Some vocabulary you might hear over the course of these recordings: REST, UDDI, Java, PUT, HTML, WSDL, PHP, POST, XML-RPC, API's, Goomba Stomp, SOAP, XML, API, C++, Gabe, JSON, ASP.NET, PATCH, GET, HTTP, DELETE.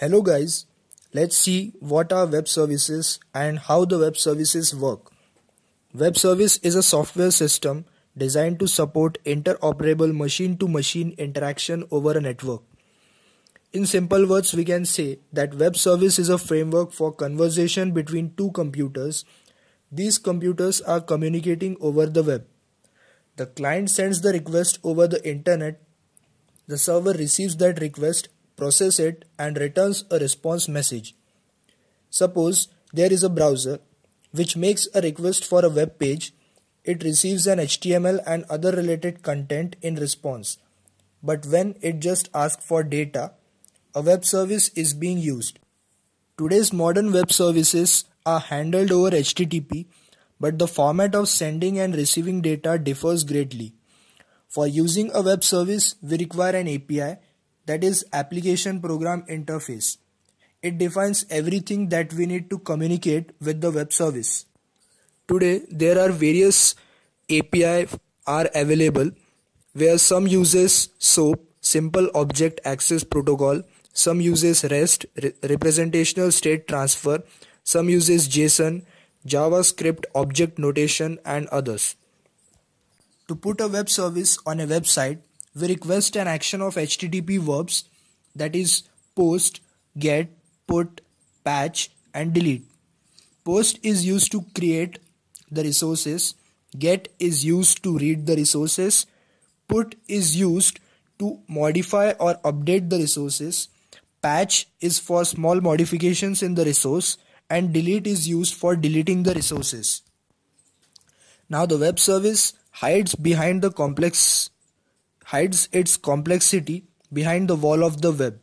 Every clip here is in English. Hello guys, let's see what are web services and how the web services work. Web service is a software system designed to support interoperable machine-to-machine interaction over a network. In simple words, we can say that web service is a framework for conversation between two computers. These computers are communicating over the web. The client sends the request over the internet. The server receives that request, processes it and returns a response message. Suppose there is a browser which makes a request for a web page. It receives an HTML and other related content in response. But when it just asks for data, a web service is being used. Today's modern web services are handled over HTTP, but the format of sending and receiving data differs greatly. For using a web service, we require an API, that is Application Program Interface. It defines everything that we need to communicate with the web service. Today, there are various APIs are available, where some uses SOAP, Simple Object Access Protocol, some uses REST, Representational State Transfer, some uses JSON, JavaScript Object Notation and others. To put a web service on a website, we request an action of HTTP verbs, that is POST, GET, PUT, PATCH and DELETE. POST is used to create the resources, GET is used to read the resources, PUT is used to modify or update the resources, PATCH is for small modifications in the resource, and delete is used for deleting the resources. Now the web service hides its complexity behind the wall of the web.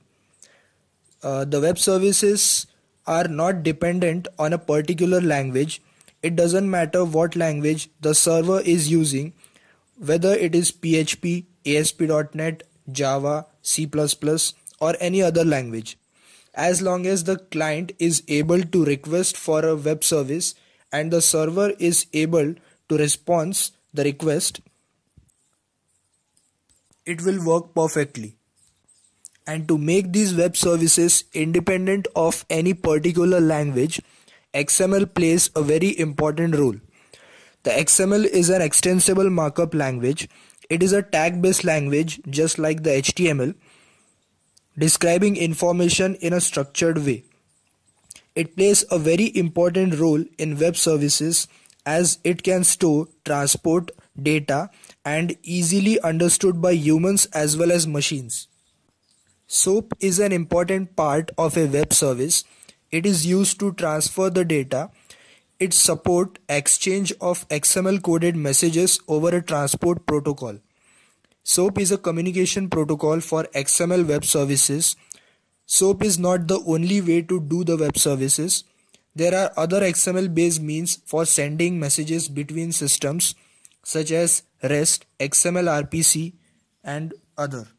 The web services are not dependent on a particular language. It doesn't matter what language the server is using, whether it is PHP, ASP.NET, Java, C++ or any other language. As long as the client is able to request for a web service and the server is able to respond to the request, it will work perfectly. And to make these web services independent of any particular language, XML plays a very important role. The XML is an extensible markup language. It is a tag-based language just like the HTML, describing information in a structured way. It plays a very important role in web services as it can store, transport data and easily understood by humans as well as machines. SOAP is an important part of a web service. It is used to transfer the data. It supports exchange of XML coded messages over a transport protocol. SOAP is a communication protocol for XML web services. SOAP is not the only way to do the web services. There are other XML based means for sending messages between systems such as REST, XML-RPC and other.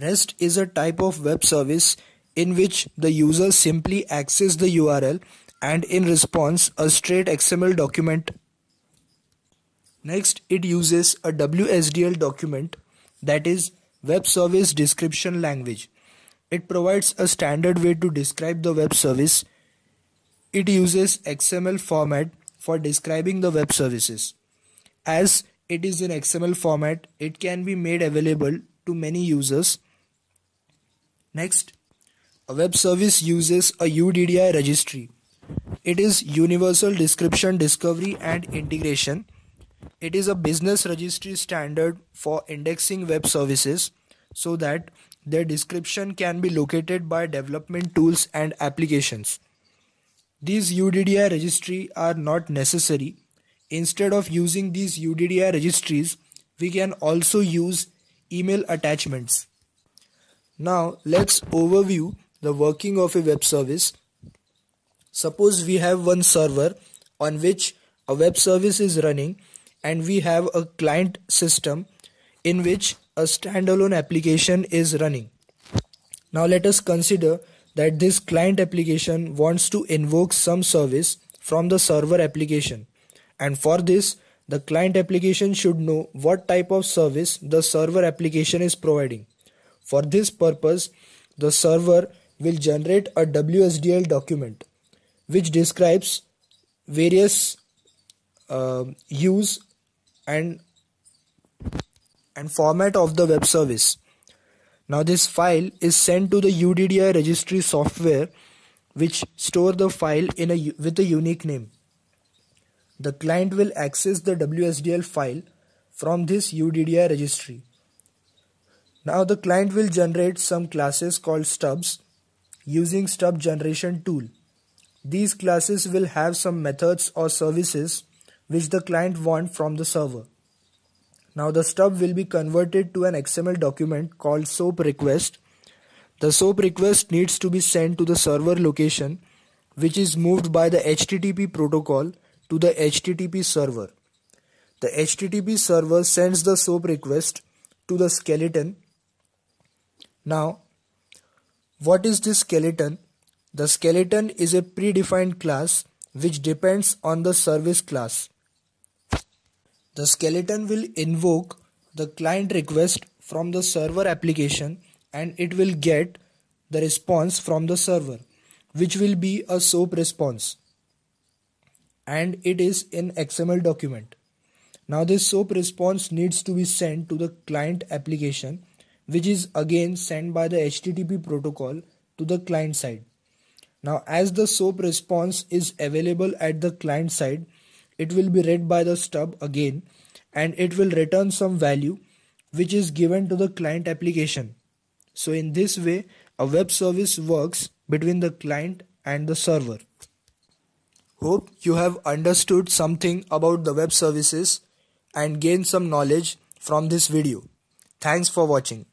REST is a type of web service in which the user simply accesses the URL and in response a straight XML document. Next, it uses a WSDL document, that is Web Service Description Language. It provides a standard way to describe the web service. It uses XML format for describing the web services. As it is in XML format, it can be made available to many users. Next, a web service uses a UDDI registry. It is Universal Description Discovery and Integration. It is a business registry standard for indexing web services so that their description can be located by development tools and applications. These UDDI registries are not necessary. Instead of using these UDDI registries, we can also use email attachments. Now let's overview the working of a web service. Suppose we have one server on which a web service is running, and we have a client system in which a standalone application is running. Now let us consider that this client application wants to invoke some service from the server application, and for this the client application should know what type of service the server application is providing. For this purpose, the server will generate a WSDL document which describes various use and format of the web service. Now this file is sent to the UDDI registry software, which store the file in with a unique name. The client will access the WSDL file from this UDDI registry. Now the client will generate some classes called stubs using stub generation tool. These classes will have some methods or services which the client wants from the server. Now the stub will be converted to an XML document called SOAP request. The SOAP request needs to be sent to the server location, which is moved by the HTTP protocol to the HTTP server. The HTTP server sends the SOAP request to the skeleton. Now, what is this skeleton? The skeleton is a predefined class which depends on the service class. The skeleton will invoke the client request from the server application and it will get the response from the server, which will be a SOAP response, and it is in XML document. Now this SOAP response needs to be sent to the client application, which is again sent by the HTTP protocol to the client side. Now as the SOAP response is available at the client side, it will be read by the stub again and it will return some value which is given to the client application. So in this way, a web service works between the client and the server. Hope you have understood something about the web services and gained some knowledge from this video. Thanks for watching.